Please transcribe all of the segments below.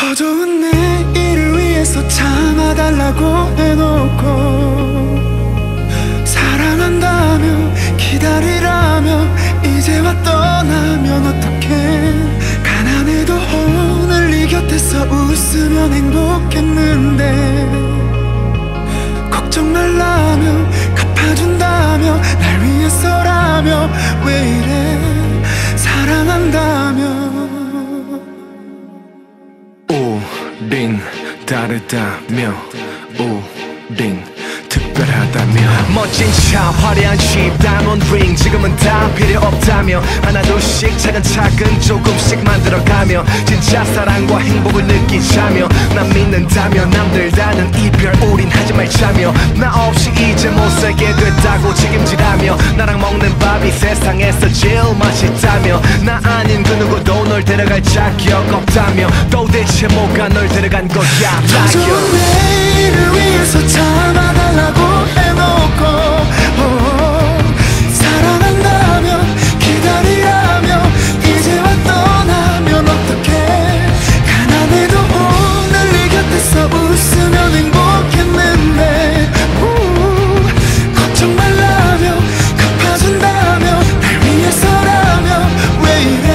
더 좋은 내일을 위해서 참아달라고 해놓고 사랑한다며 기다리라며 이제와 떠나면 어떡해. 가난해도 오늘 네 곁에서 웃으면 행복했는데 걱정 말라며 갚아준다며 날 위해서라며 왜 이래 사랑한다며. 우린 다르다며 우린 특별하다며 멋진 차 화려한 집 다이몬드 링 지금은 다 필요 없다며 하나둘씩 차근차근 조금씩 만들어가며 진짜 사랑과 행복을 느끼자며 난 믿는다며 남들 다는 이별 우린 하지 말자며 나 없이 이제 못 살게 됐다고 책임지라며 나랑 먹는 밥이 세상에서 제일 맛있다며 나 아닌 그 누구도 널 데려갈 자격 없다며 도대체 뭐가 널 데려간 거야. 더 좋은 내일을 위해서 참아달라고 해놓고 사랑한다며 기다리라며 이제와 떠나면 어떡해. 가난해도 오늘 네 곁에서 웃으면 행복했는데 걱정 말라며 갚아준다며 날 위해서라며 왜 이래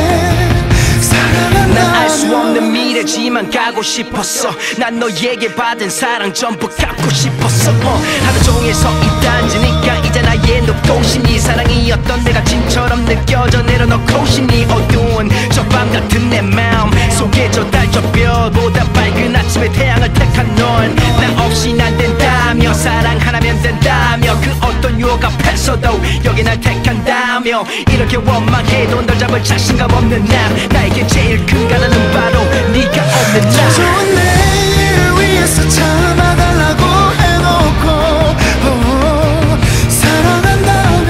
사랑한다며. 알 수 없는 미래지만 가고 싶었어. 난 너에게 받은 사랑 전부 갚고 싶었어. 하루 종일 서 있단지니까 이제 나의 높동심이 사랑이었던 내가 진처럼 느껴져 내려놓고 싶니. 어두운 저 밤 같은 내 마음 속에 저 달 저 별보다 밝은 아침의 태양을 택한 넌 나 없인 안 된다며 사랑 하나면 된다며 그 어떤 유혹 앞에서도 여기 날 택한다며 이렇게 원망해도 널 잡을 자신감 없는 나 나에게 제일 큰 가난은 바로 네가 없는 나. 더 좋은 내일을 위해서 참아달라고 해놓고 사랑한다며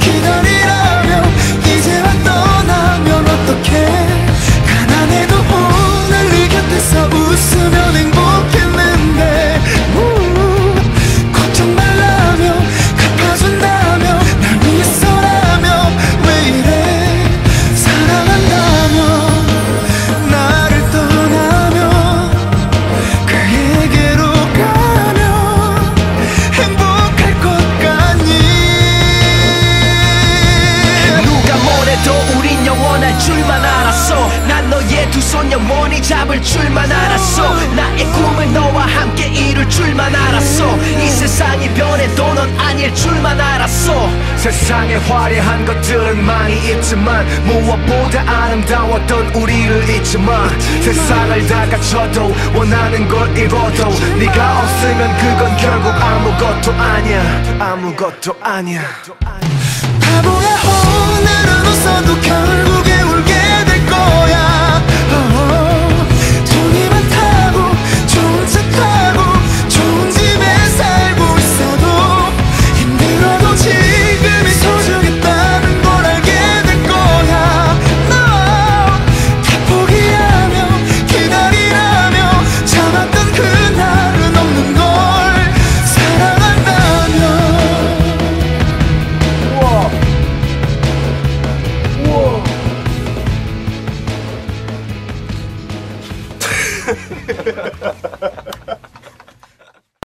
기다리라며 이제와 떠나면 어떡해. 가난해도 오늘 네 곁에서 웃으면 행복했는데 걱정 말라며 갚아준다며 날 위해서라며 왜 이래 사랑한다며. 나를 떠나면 그에게로 가면 행복할 것 같니. 누가 뭐래도 우린 영원할 줄만 알았어. 난 너의 두 손 영원히 잡을 줄만 알았어. 나의 꿈을 너와 함께 이룰 줄만 알았어. 이 세상이 변해도 넌 아닐 줄만 알았어. 세상의 화려한 것들은 많이 있지만 무엇보다 아름다웠던 우리를 잊지마. 세상을 다 갖춰도 원하는 걸 잃어도 네가 없으면 그건 결국 아무것도 아니야. 아무것도 아니야. 바보야 오늘은 웃어도 결국